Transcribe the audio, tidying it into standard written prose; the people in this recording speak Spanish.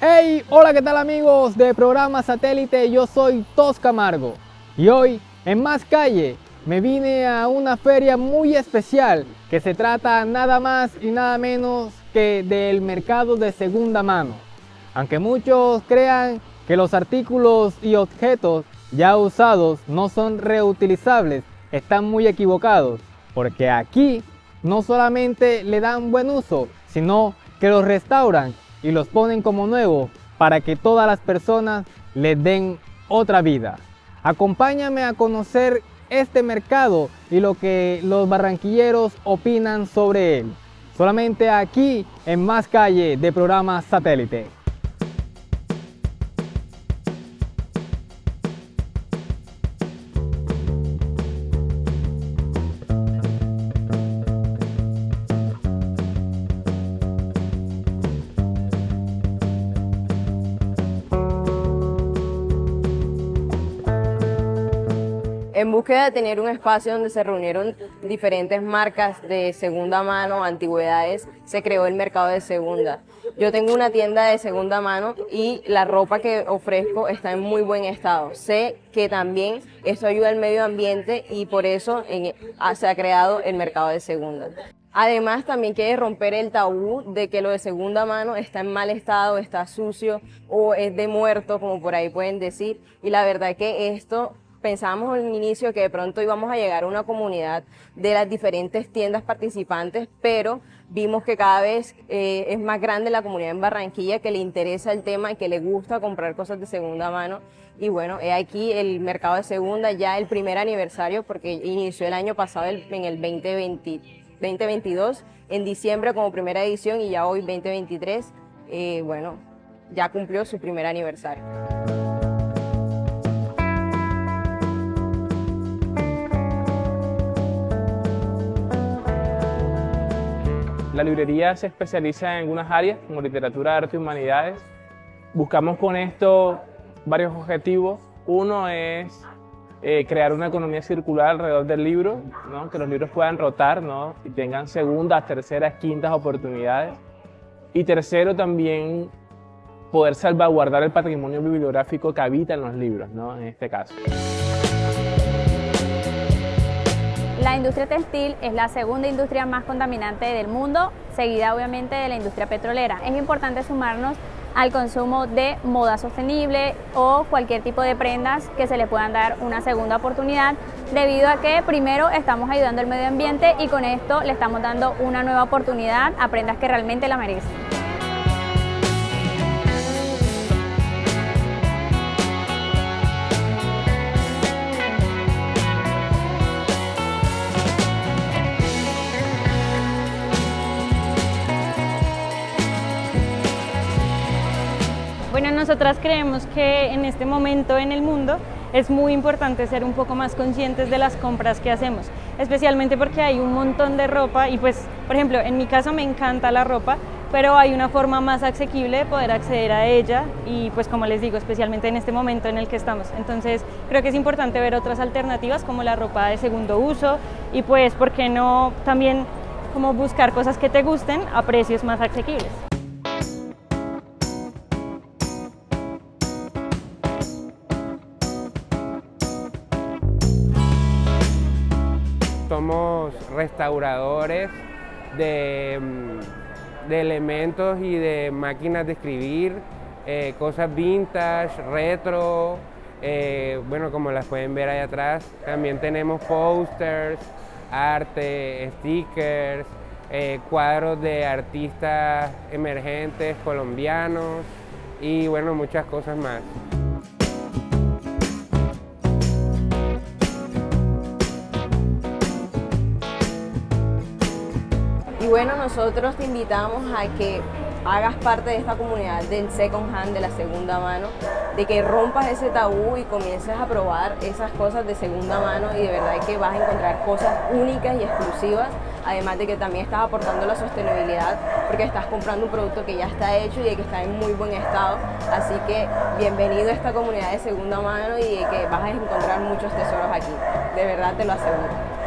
Hey, hola, ¿qué tal amigos de Programa Satélite? Yo soy Tosca Margo y hoy en Más Calle me vine a una feria muy especial que se trata nada más y nada menos que del mercado de segunda mano. Aunque muchos crean que los artículos y objetos ya usados no son reutilizables, están muy equivocados, porque aquí no solamente le dan buen uso, sino que los restauran y los ponen como nuevos para que todas las personas les den otra vida. Acompáñame a conocer este mercado y lo que los barranquilleros opinan sobre él. Solamente aquí en Más Calle de Programa Satélite. En búsqueda de tener un espacio donde se reunieron diferentes marcas de segunda mano, antigüedades, se creó el mercado de segunda. Yo tengo una tienda de segunda mano y la ropa que ofrezco está en muy buen estado. Sé que también esto ayuda al medio ambiente y por eso se ha creado el mercado de segunda. Además, también quiere romper el tabú de que lo de segunda mano está en mal estado, está sucio o es de muerto, como por ahí pueden decir. Y la verdad que esto... Pensábamos en el inicio que de pronto íbamos a llegar a una comunidad de las diferentes tiendas participantes, pero vimos que cada vez es más grande la comunidad en Barranquilla que le interesa el tema y que le gusta comprar cosas de segunda mano. Y bueno, aquí el mercado de segunda, ya el primer aniversario, porque inició el año pasado en el 2022, en diciembre como primera edición, y ya hoy 2023, bueno, ya cumplió su primer aniversario. La librería se especializa en algunas áreas, como literatura, arte y humanidades. Buscamos con esto varios objetivos. Uno es crear una economía circular alrededor del libro, ¿no? Que los libros puedan rotar, ¿no? Y tengan segundas, terceras, quintas oportunidades. Y tercero, también poder salvaguardar el patrimonio bibliográfico que habita en los libros, ¿no? En este caso. La industria textil es la segunda industria más contaminante del mundo, seguida obviamente de la industria petrolera. Es importante sumarnos al consumo de moda sostenible o cualquier tipo de prendas que se le puedan dar una segunda oportunidad, debido a que primero estamos ayudando al medio ambiente y con esto le estamos dando una nueva oportunidad a prendas que realmente la merecen. Bueno, nosotras creemos que en este momento en el mundo es muy importante ser un poco más conscientes de las compras que hacemos, especialmente porque hay un montón de ropa y pues, por ejemplo, en mi caso me encanta la ropa, pero hay una forma más asequible de poder acceder a ella y pues como les digo, especialmente en este momento en el que estamos. Entonces creo que es importante ver otras alternativas como la ropa de segundo uso y pues, ¿por qué no también como buscar cosas que te gusten a precios más asequibles? Somos restauradores de elementos y de máquinas de escribir, cosas vintage, retro, bueno, como las pueden ver allá atrás. También tenemos posters, arte, stickers, cuadros de artistas emergentes colombianos y bueno, muchas cosas más. Y bueno, nosotros te invitamos a que hagas parte de esta comunidad del second hand, de la segunda mano, de que rompas ese tabú y comiences a probar esas cosas de segunda mano y de verdad que vas a encontrar cosas únicas y exclusivas, además de que también estás aportando la sostenibilidad porque estás comprando un producto que ya está hecho y de que está en muy buen estado, así que bienvenido a esta comunidad de segunda mano y de que vas a encontrar muchos tesoros aquí, de verdad te lo aseguro.